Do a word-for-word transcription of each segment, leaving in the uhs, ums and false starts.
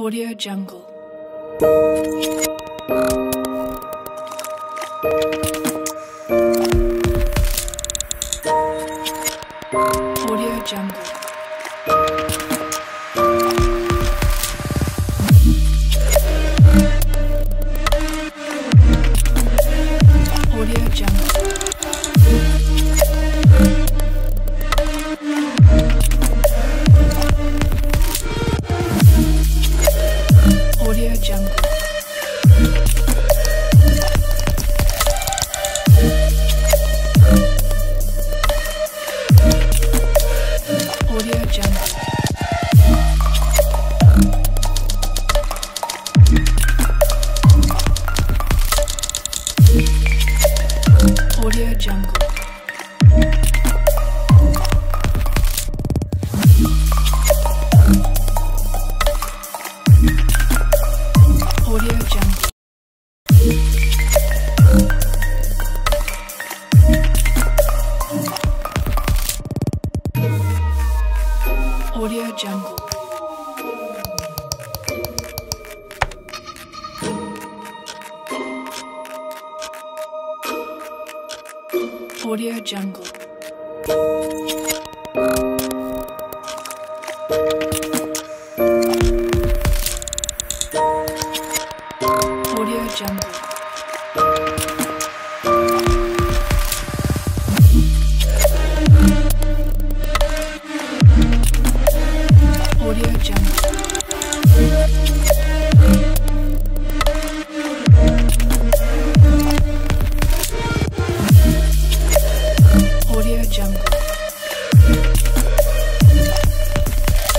AudioJungle. AudioJungle. AudioJungle. AudioJungle. AudioJungle. AudioJungle. AudioJungle. AudioJungle. AudioJungle. AudioJungle. AudioJungle. AudioJungle. AudioJungle. AudioJungle.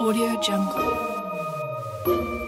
AudioJungle.